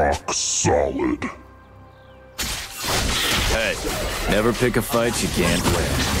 rock solid. Hey, never pick a fight you can't win.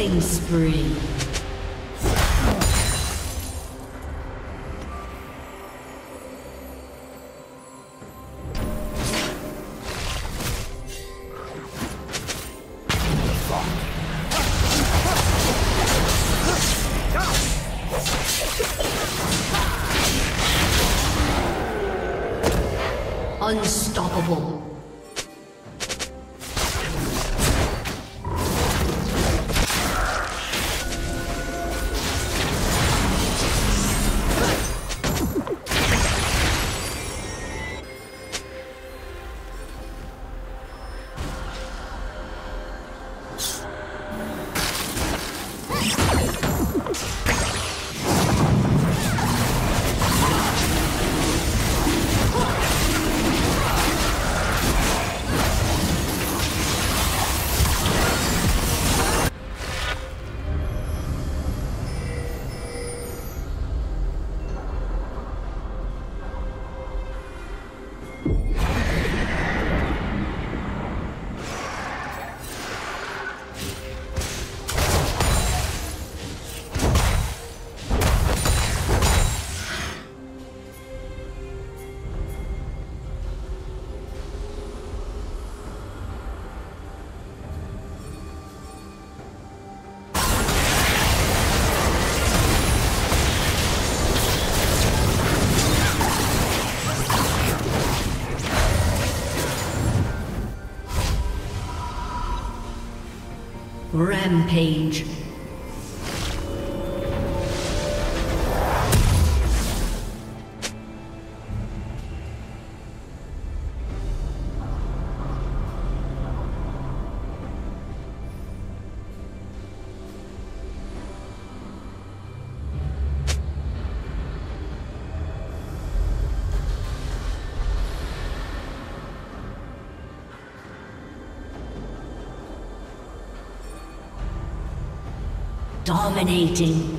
Killing spree. Unstoppable. Rampage. Dominating.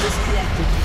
disconnected.